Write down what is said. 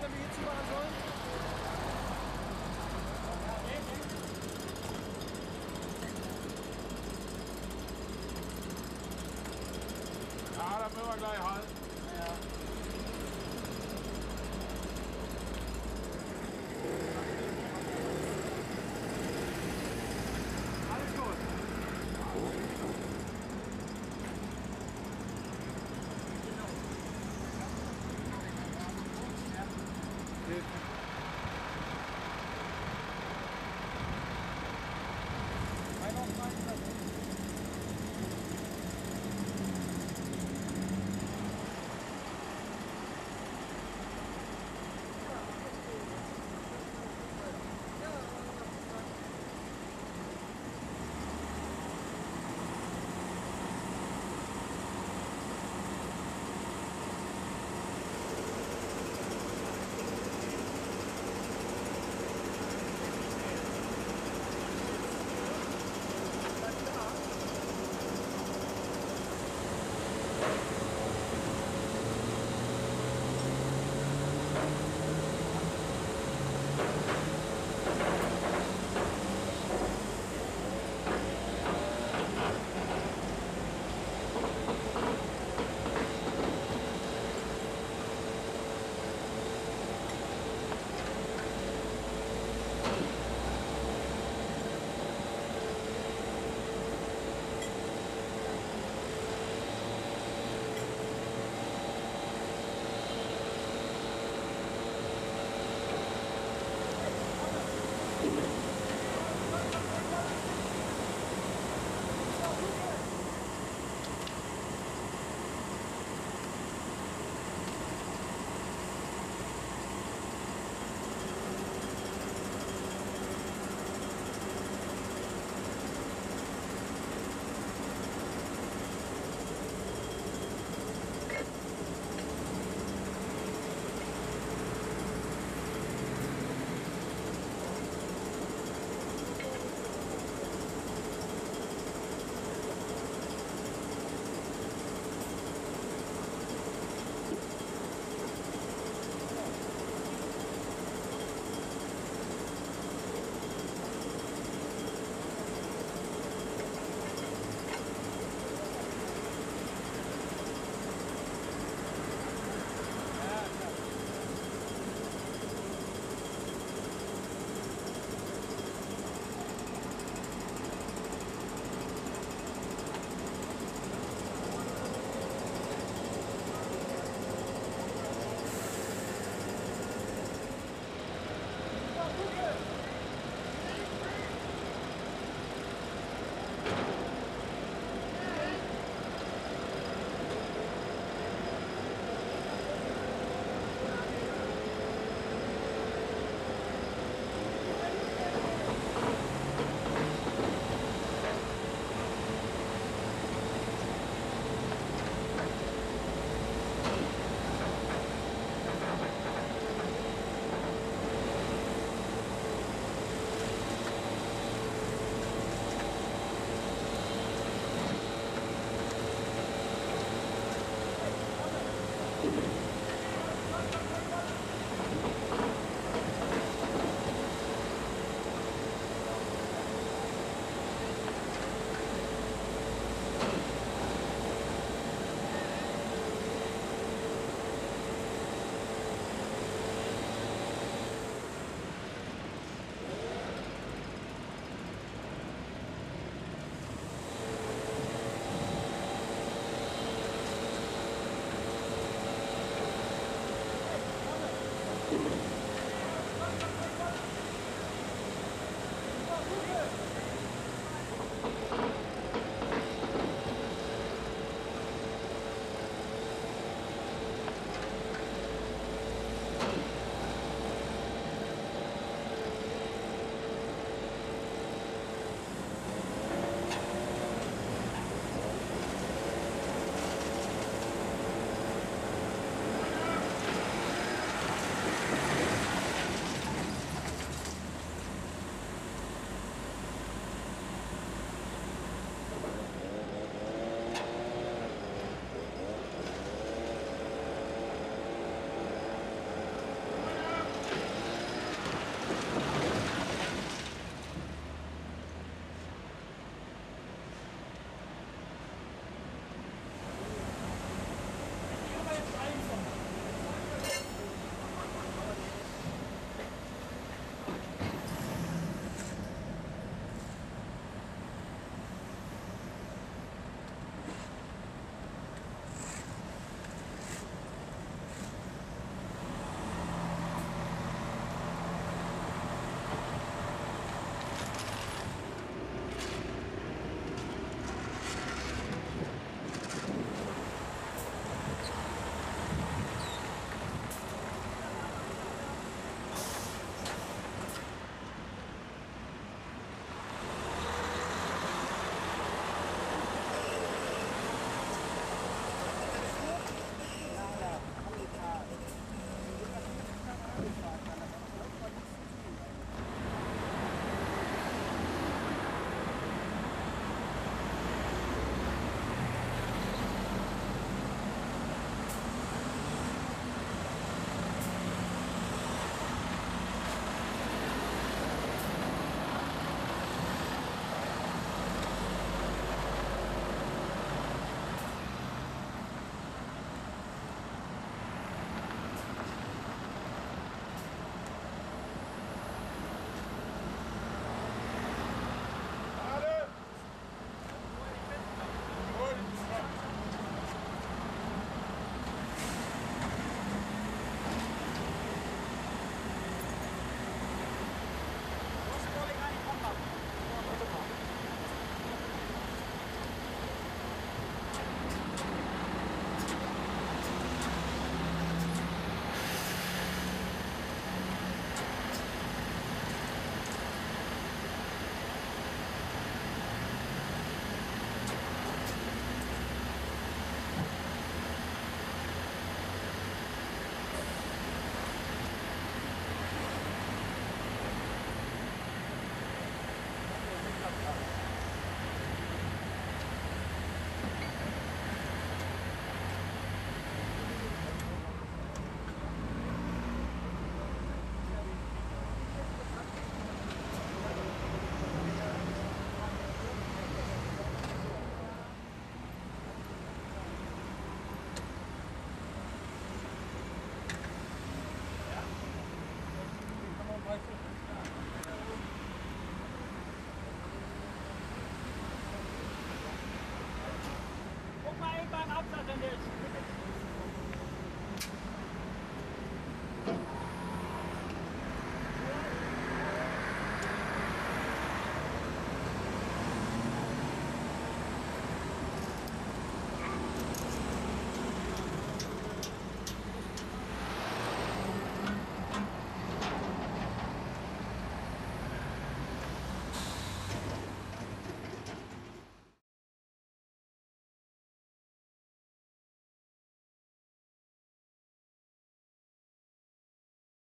wenn wir hier zu machen sollen? Ja, da müssen wir gleich halten.